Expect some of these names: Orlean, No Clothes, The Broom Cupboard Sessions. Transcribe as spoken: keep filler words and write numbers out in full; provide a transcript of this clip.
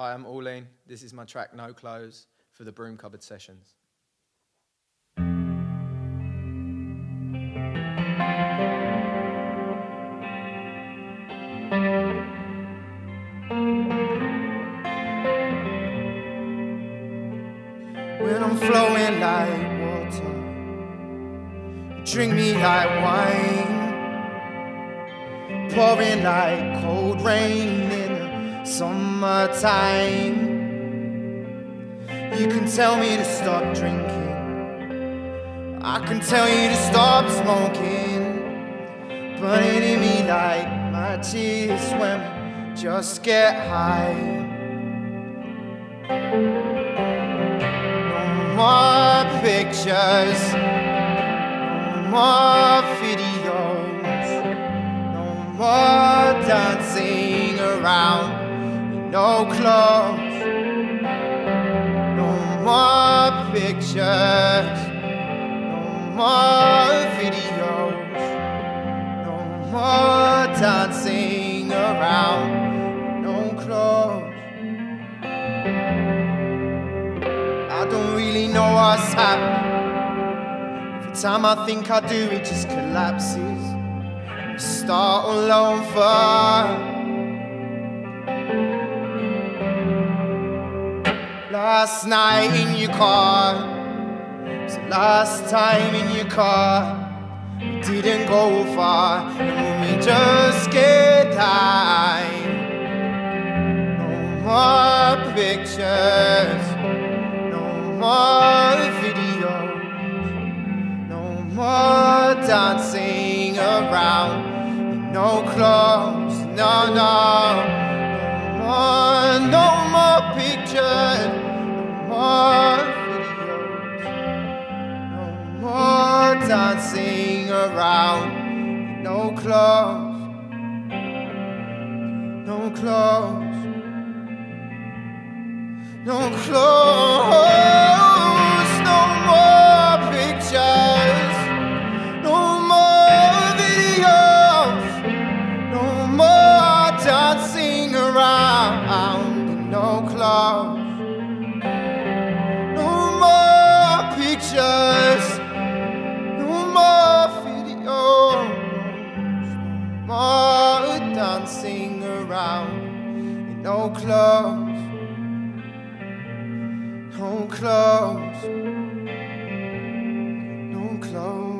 Hi, I'm Orlean. This is my track No Clothes for the Broom Cupboard Sessions. When I'm flowing like water, drink me like wine, pouring like cold rain in the summertime. You can tell me to stop drinking, I can tell you to stop smoking, but it hit me like matches when we just get high. No more pictures, no more videos, no more dancing around in no clothes. No more pictures, no more videos, no more dancing around in no clothes. I don't really know what's happening. Every time I think I do, it just collapses. We start all over. Last night in your car, it was the last time in your car. We didn't go far, and we just get high. No more pictures, no more videos, no more dancing around in no clothes, no, no. No more, no more pictures, no more videos, no more dancing around in no clothes, no clothes, no clothes. Dancing around in no clothes, no clothes, no clothes.